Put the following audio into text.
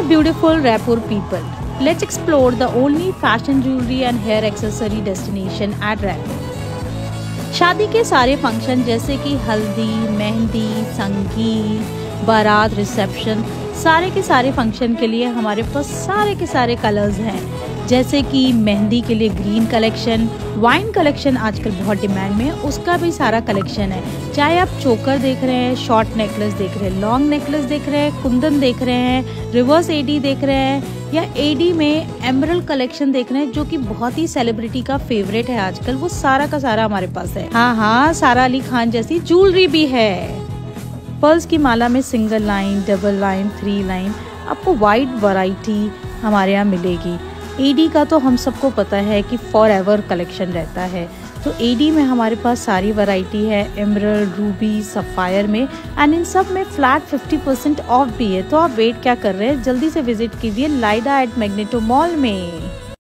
Hi beautiful Raipur people, let's explore the only fashion jewelry and hair accessory destination at Raipur। शादी के सारे function जैसे कि हल्दी, मेहंदी, संगीत, बारात, रिसेप्शन, सारे के सारे फंक्शन के लिए हमारे पास सारे के सारे कलर्स हैं। जैसे कि मेहंदी के लिए ग्रीन कलेक्शन, वाइन कलेक्शन आजकल बहुत डिमांड में है, उसका भी सारा कलेक्शन है। चाहे आप चोकर देख रहे हैं, शॉर्ट नेकलेस देख रहे हैं, लॉन्ग नेकलेस देख रहे हैं, कुंदन देख रहे हैं, रिवर्स एडी देख रहे हैं, या एडी में एमरल्ड कलेक्शन देख रहे हैं जो कि बहुत ही सेलिब्रिटी का फेवरेट है आजकल, वो सारा का सारा हमारे पास है। हाँ, सारा अली खान जैसी ज्वेलरी भी है। पर्ल्स की माला में single line, double line, three line, आपको वाइड वैरायटी हमारे यहाँ मिलेगी। एडी का तो हम सबको पता है कि फॉर एवर कलेक्शन रहता है, तो एडी में हमारे पास सारी वैरायटी है, एमरल्ड, रूबी, सफ़ायर में, एंड इन सब में फ्लैट 50% ऑफ भी है। तो आप वेट क्या कर रहे हैं, जल्दी से विजिट कीजिए लाइडा एट मैग्नेटो मॉल में।